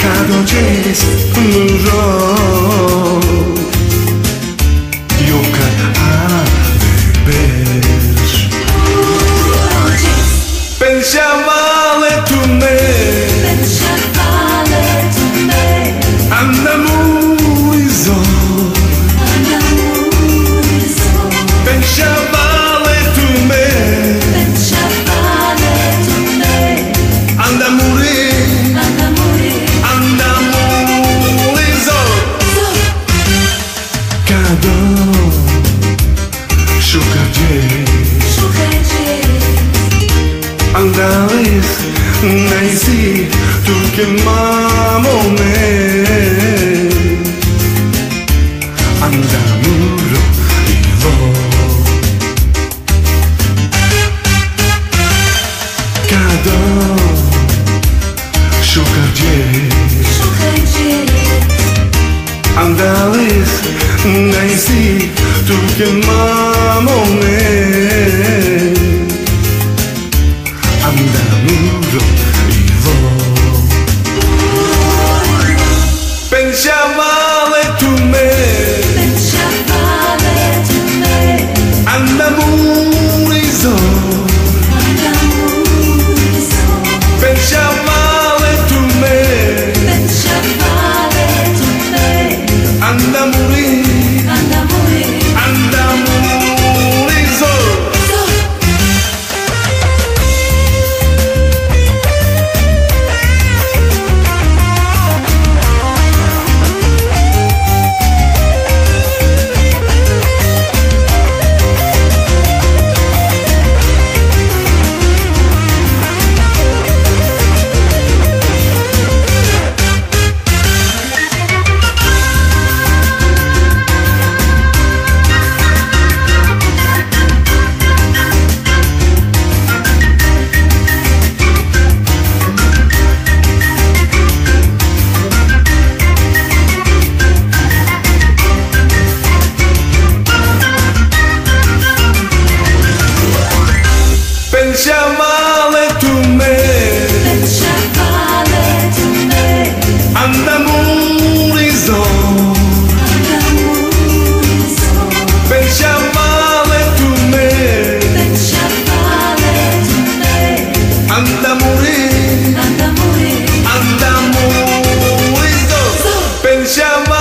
cada vez mejor. Yo cada vez pensavale tu me andamo iso pensavale. Andales, naisi, turke mamone. Andamuro ivo. Kado, shukajie. Andales, naisi, turke mamone. Andamurizo.